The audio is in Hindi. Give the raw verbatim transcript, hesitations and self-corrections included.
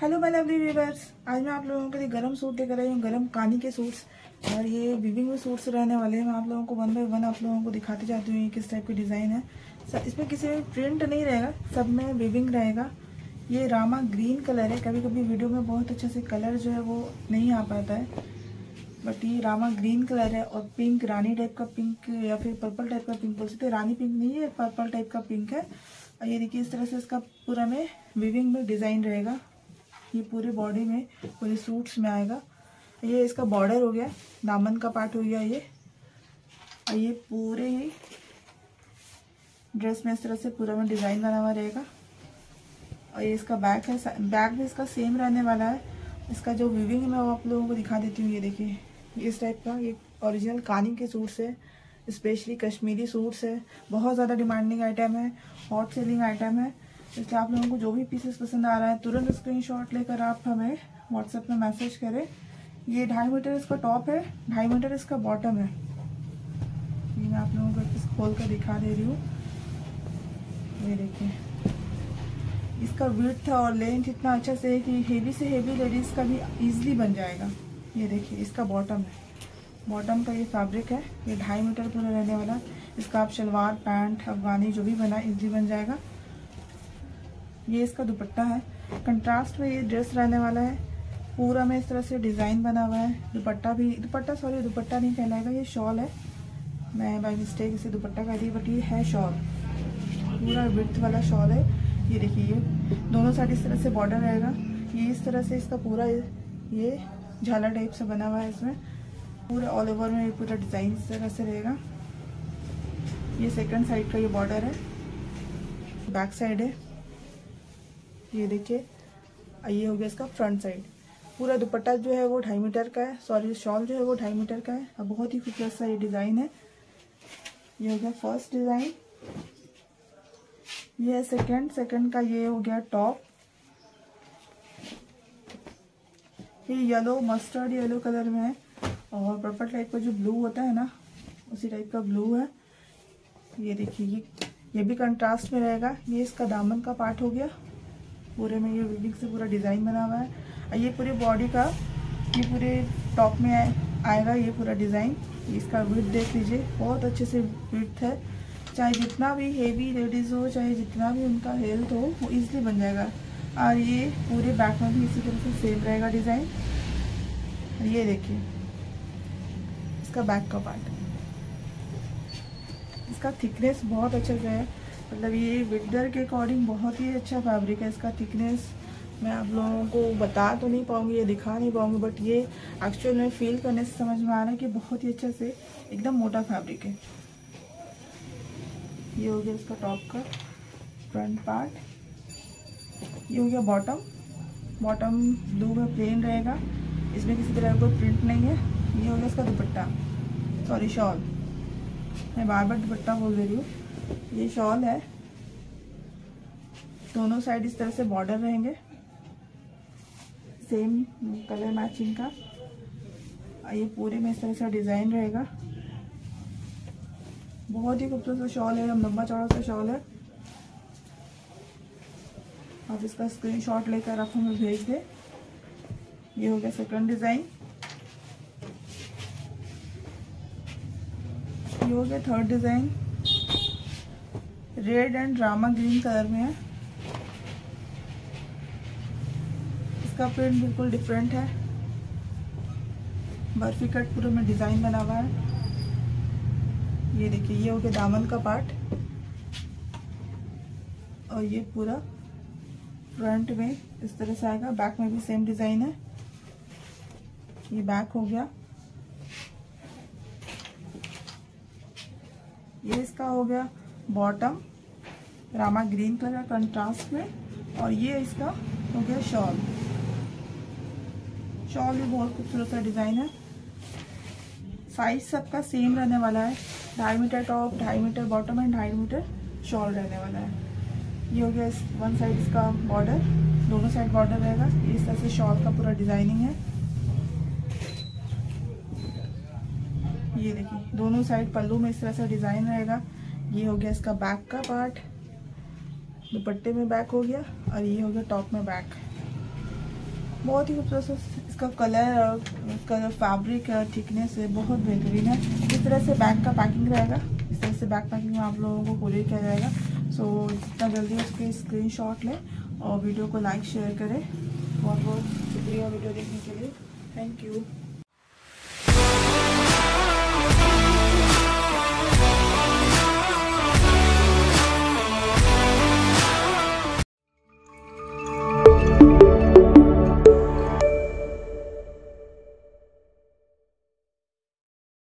हेलो माय लवली व्यूअर्स, आज मैं आप लोगों के लिए गरम सूट लेकर आई हूँ। गरम कानी के सूट्स और ये वीविंग में सूट्स रहने वाले हैं। मैं आप लोगों को वन बाय वन आप लोगों को दिखाती जाती हूँ किस टाइप की डिज़ाइन है। इसमें किसी में प्रिंट नहीं रहेगा, सब में वीविंग रहेगा। ये रामा ग्रीन कलर है। कभी कभी वीडियो में बहुत अच्छे से कलर जो है वो नहीं आ पाता है, बट ये रामा ग्रीन कलर है और पिंक रानी टाइप का पिंक या फिर पर्पल टाइप का पिंक बोल सकते हैं। रानी पिंक नहीं है, पर्पल टाइप का पिंक है। और ये देखिए इस तरह से इसका पूरा में वीविंग में डिज़ाइन रहेगा। ये पूरे बॉडी में पूरे सूट्स में आएगा। ये इसका बॉर्डर हो गया, दामन का पार्ट हो गया ये। और ये पूरे ही ड्रेस में इस तरह से पूरा में डिज़ाइन बना हुआ रहेगा। और ये इसका बैक है, बैक भी इसका सेम रहने वाला है। इसका जो वीविंग है मैं वो आप लोगों को दिखा देती हूँ। ये देखिए इस टाइप का ये ओरिजिनल कानी के सूट्स है, स्पेशली कश्मीरी सूट्स है। बहुत ज़्यादा डिमांडिंग आइटम है, हॉट सेलिंग आइटम है। इसलिए आप लोगों को जो भी पीसेस पसंद आ रहा है तुरंत स्क्रीनशॉट लेकर आप हमें व्हाट्सएप में मैसेज करें। ये ढाई मीटर इसका टॉप है, ढाई मीटर इसका बॉटम है। ये मैं आप लोगों को खोल कर दिखा दे रही हूँ। ये देखिए इसका विड्थ और लेंथ इतना अच्छा से है कि हेवी से हेवी लेडीज़ का भी ईजिली बन जाएगा। ये देखिए इसका बॉटम है, बॉटम का ये फैब्रिक है। ये ढाई मीटर पूरा रहने वाला। इसका आप शलवार पैंट अफगानी जो भी बना ईजिली बन जाएगा। ये इसका दुपट्टा है, कंट्रास्ट में ये ड्रेस रहने वाला है। पूरा में इस तरह से डिज़ाइन बना हुआ है। दुपट्टा भी दुपट्टा सॉरी दुपट्टा नहीं कहलाएगा, ये शॉल है। मैं बाय मिस्टेक इसे दुपट्टा कह दी, बट ये है शॉल, पूरा विड्थ वाला शॉल है। ये देखिए ये दोनों साइड इस तरह से बॉर्डर रहेगा। ये इस तरह से इसका पूरा ये झाला टाइप से बना हुआ है। इसमें पूरा ऑल ओवर में ये पूरा डिज़ाइन इस तरह से रहेगा। ये सेकेंड साइड का ये बॉर्डर है, बैक साइड है। ये देखिए ये हो गया इसका फ्रंट साइड। पूरा दुपट्टा जो है वो ढाई मीटर का है, सॉरी शॉल जो है वो ढाई मीटर का है। अब बहुत ही खूबसूरत सा ये डिज़ाइन है। ये हो गया फर्स्ट डिज़ाइन, ये है सेकेंड। सेकेंड का ये हो गया टॉप। ये येलो मस्टर्ड येलो कलर में है और पर्पल टाइप का जो ब्लू होता है ना उसी टाइप का ब्लू है। ये देखिए ये ये भी कंट्रास्ट में रहेगा। ये इसका दामन का पार्ट हो गया, पूरे में ये वीविंग से पूरा डिज़ाइन बना हुआ है। ये पूरे बॉडी का ये पूरे टॉप में आएगा ये पूरा डिज़ाइन। इसका विड्थ देख लीजिए, बहुत अच्छे से विड्थ है। चाहे जितना भी हेवी लेडीज़ हो, चाहे जितना भी उनका हेल्थ हो, वो ईजिली बन जाएगा। और ये पूरे बैक में भी इसी तरह से सेम रहेगा डिज़ाइन। ये देखिए इसका बैक का पार्ट, इसका थिकनेस बहुत अच्छे से है। मतलब ये विडर के अकॉर्डिंग बहुत ही अच्छा फैब्रिक है। इसका थिकनेस मैं आप लोगों को बता तो नहीं पाऊँगी या दिखा नहीं पाऊँगी, बट ये एक्चुअल में फील करने से समझ में आ रहा है कि बहुत ही अच्छा से एकदम मोटा फैब्रिक है। ये हो गया इसका टॉप का फ्रंट पार्ट। ये हो गया बॉटम, बॉटम ब्लू में प्लेन रहेगा, इसमें किसी तरह का प्रिंट नहीं है। ये हो गया इसका दुपट्टा, सॉरी शॉल, मैं बार बार दुपट्टा बोल दे रही हूँ। ये शॉल है, दोनों साइड इस तरह से बॉर्डर रहेंगे सेम कलर मैचिंग का। ये पूरे में इस तरह से डिज़ाइन रहेगा। बहुत ही खूबसूरत सा शॉल है, लंबा चौड़ा सा शॉल है। आप इसका स्क्रीनशॉट लेकर आप हमें भेज दें। ये हो गया सेकंड डिज़ाइन। ये हो गया third design, red and Rama green colour में है। इसका प्रिंट बिल्कुल डिफरेंट है, बर्फी कट पूरे में डिज़ाइन बना हुआ है। ये देखिए ये हो गया दामन का पार्ट और ये पूरा फ्रंट में इस तरह से आएगा। बैक में भी सेम डिज़ाइन है। ये बैक हो गया। ये इसका हो गया bottom Rama green colour contrast में। और ये इसका हो गया शॉल, शॉल भी बहुत खूबसूरत सा डिज़ाइन है। साइज सबका सेम रहने वाला है, ढाई मीटर टॉप, ढाई मीटर बॉटम एंड ढाई मीटर शॉल रहने वाला है। ये हो गया इस वन साइड इसका बॉर्डर, दोनों साइड बॉर्डर रहेगा। इस तरह से शॉल का पूरा डिज़ाइनिंग है। ये देखिए दोनों साइड पल्लू में इस तरह से डिज़ाइन रहेगा। ये हो गया इसका बैक का पार्ट, दुपट्टे में बैक हो गया और ये हो गया टॉप में बैक। बहुत ही खूबसूरत इसका कलर और इसका जो फैब्रिक है थिकनेस है बहुत बेहतरीन है। इस तरह से बैग का पैकिंग रहेगा, इस तरह से बैग पैकिंग में आप लोगों को कोरियर किया जाएगा। सो जितना जल्दी उसके स्क्रीनशॉट लें और वीडियो को लाइक शेयर करें। बहुत बहुत शुक्रिया वीडियो देखने के लिए, थैंक यू।